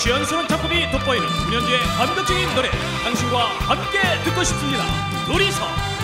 시원스러운 작품이 돋보이는 9년제의 감각적인 노래, 당신과 함께 듣고 싶습니다. 놀이서